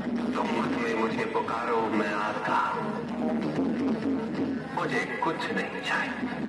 तुम उसमें मुझे पुकारो मैं आता हूँ, मुझे कुछ नहीं चाहिए।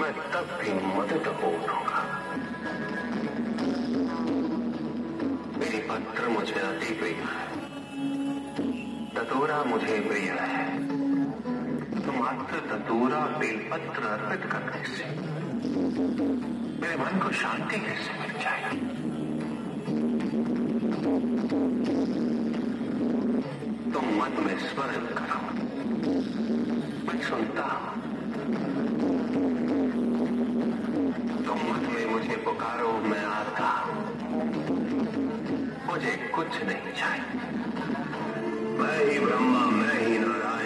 まあタッピング待てた方のか मेरी पत्र मुझे अति प्रिय दतूरा मुझे प्रिय है मात्र दतूरा बेलपत्र अर्पित करने से मेरे मन को शांति कैसे मिल जाएगी। तुम मन में स्मरण करो, मैं सुनता हूँ। तुम मन में मुझे पुकारो, मैं आता हूँ। मुझे कुछ नहीं चाहिए, मैं ही ब्रह्मा, मैं ही नारायण।